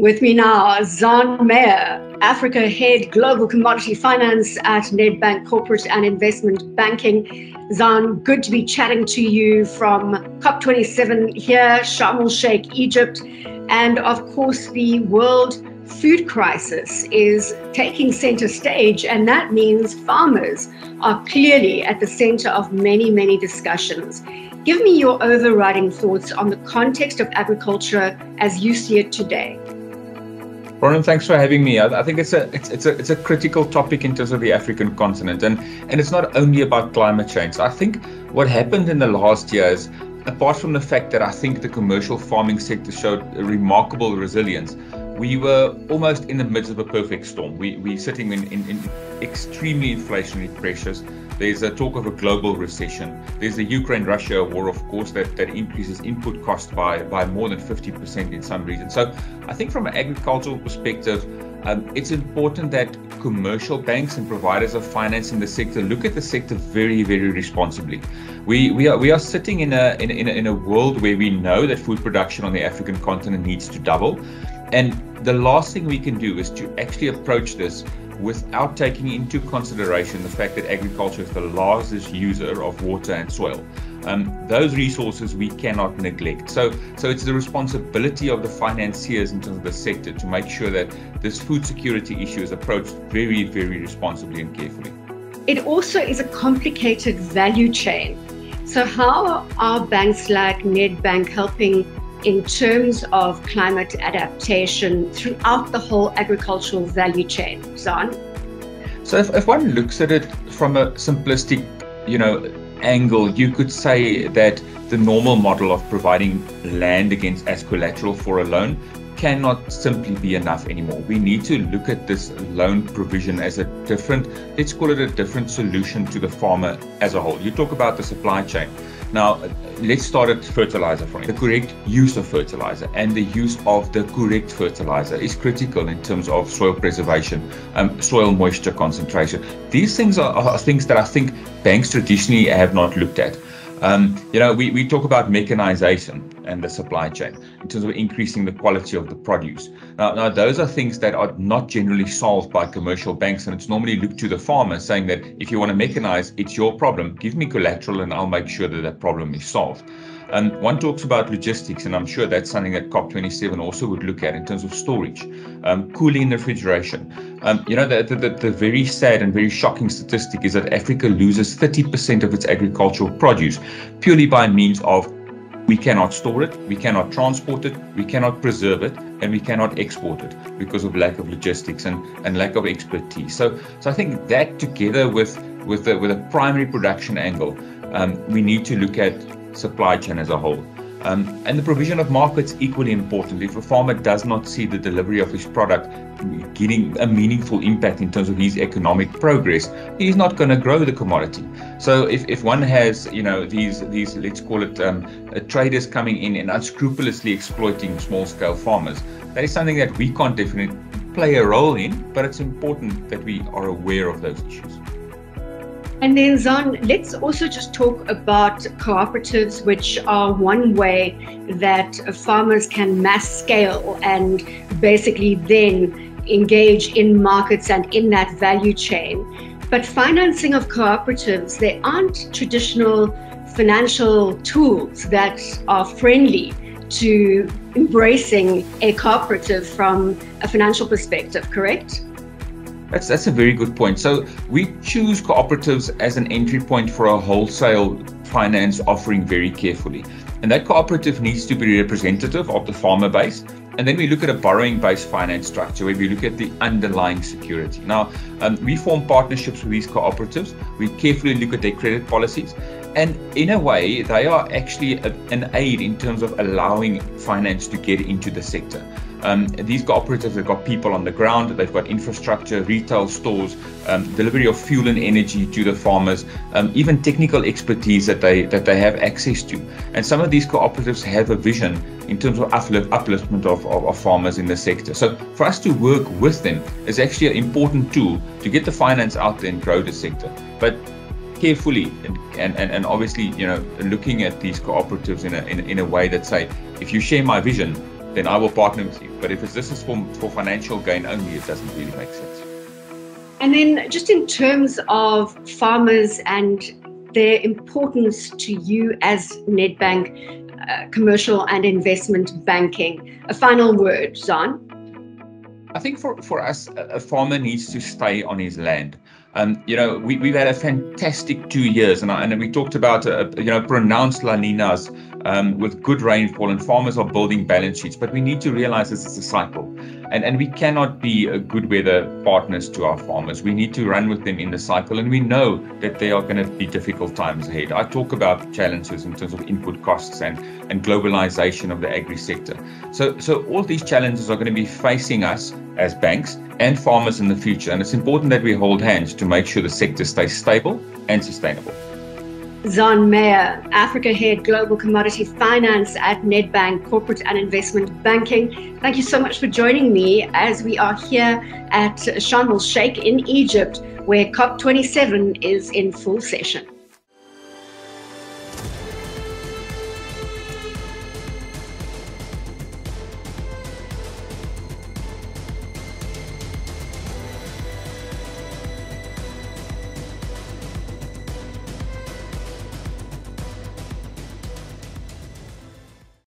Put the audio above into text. With me now, Zhann Meyer, Africa Head, Global Commodity Finance at Nedbank Corporate and Investment Banking. Zhann, good to be chatting to you from COP27 here, Sharm El Sheikh, Egypt. And of course, the world food crisis is taking center stage, and that means farmers are clearly at the center of many, many discussions. Give me your overriding thoughts on the context of agriculture as you see it today. Ronan, thanks for having me. I think it's a critical topic in terms of the African continent, and it's not only about climate change. I think what happened in the last years, apart from the fact that I think the commercial farming sector showed a remarkable resilience, we were almost in the midst of a perfect storm. We're sitting in extremely inflationary pressures. There's a talk of a global recession. There's the Ukraine-Russia war, of course, that increases input costs by more than 50% in some regions. So I think from an agricultural perspective, it's important that commercial banks and providers of finance in the sector look at the sector very, very responsibly. We are sitting in a world where we know that food production on the African continent needs to double. And the last thing we can do is to actually approach this without taking into consideration the fact that agriculture is the largest user of water and soil. Those resources we cannot neglect. So it's the responsibility of the financiers in terms of the sector to make sure that this food security issue is approached very, very responsibly and carefully. It also is a complicated value chain. So how are banks like Nedbank helping in terms of climate adaptation throughout the whole agricultural value chain, Zhann? So if one looks at it from a simplistic, angle, you could say that the normal model of providing land against as collateral for a loan cannot simply be enough anymore. We need to look at this loan provision as a different, let's call it a different solution to the farmer as a whole. You talk about the supply chain. Now, let's start at fertilizer for you. The correct use of fertilizer and the use of the correct fertilizer is critical in terms of soil preservation, soil moisture concentration. These things are things that I think banks traditionally have not looked at. We talk about mechanization and the supply chain in terms of increasing the quality of the produce. Now those are things that are not generally solved by commercial banks, and it's normally looked to the farmer saying that if you want to mechanize, it's your problem. Give me collateral and I'll make sure that that problem is solved. And one talks about logistics, and I'm sure that's something that COP27 also would look at in terms of storage, cooling and refrigeration. The very sad and very shocking statistic is that Africa loses 30% of its agricultural produce purely by means of we cannot store it, we cannot transport it, we cannot preserve it, and we cannot export it because of lack of logistics and lack of expertise. So I think that together with a primary production angle, we need to look at supply chain as a whole, and the provision of markets equally important. If a farmer does not see the delivery of his product getting a meaningful impact in terms of his economic progress, he's not going to grow the commodity. So if one has these, let's call it traders coming in and unscrupulously exploiting small-scale farmers, that is something that we can't definitely play a role in, but it's important that we are aware of those issues. And then, Zhann, let's also just talk about cooperatives, which are one way that farmers can mass scale and basically then engage in markets and in that value chain. But financing of cooperatives, they aren't traditional financial tools that are friendly to embracing a cooperative from a financial perspective, correct? That's a very good point. So we choose cooperatives as an entry point for a wholesale finance offering very carefully. And that cooperative needs to be representative of the farmer base. And then we look at a borrowing-based finance structure where we look at the underlying security. Now, we form partnerships with these cooperatives. We carefully look at their credit policies. And in a way, they are actually an aid in terms of allowing finance to get into the sector. These cooperatives have got people on the ground, they've got infrastructure, retail stores, delivery of fuel and energy to the farmers, even technical expertise that they have access to. And some of these cooperatives have a vision in terms of upliftment of farmers in the sector. So for us to work with them is actually an important tool to get the finance out there and grow the sector. But carefully and obviously, looking at these cooperatives in a way that say, if you share my vision, then I will partner with you. But if this is for financial gain only, it doesn't really make sense. And then just in terms of farmers and their importance to you as Nedbank, commercial and investment banking. A final word, Zhann. I think for us, a farmer needs to stay on his land. We've had a fantastic 2 years, and we talked about pronounced La Ninas with good rainfall, and farmers are building balance sheets. But we need to realize this is a cycle, and we cannot be a good weather partners to our farmers. We need to run with them in the cycle, and we know that there are going to be difficult times ahead. I talk about challenges in terms of input costs and globalization of the agri sector. So all these challenges are going to be facing us as banks and farmers in the future, and it's important that we hold hands to make sure the sector stays stable and sustainable. Zhann Meyer, Africa Head, Global Commodity Finance at Nedbank Corporate and Investment Banking. Thank you so much for joining me as we are here at Sharm El Sheikh in Egypt, where COP27 is in full session.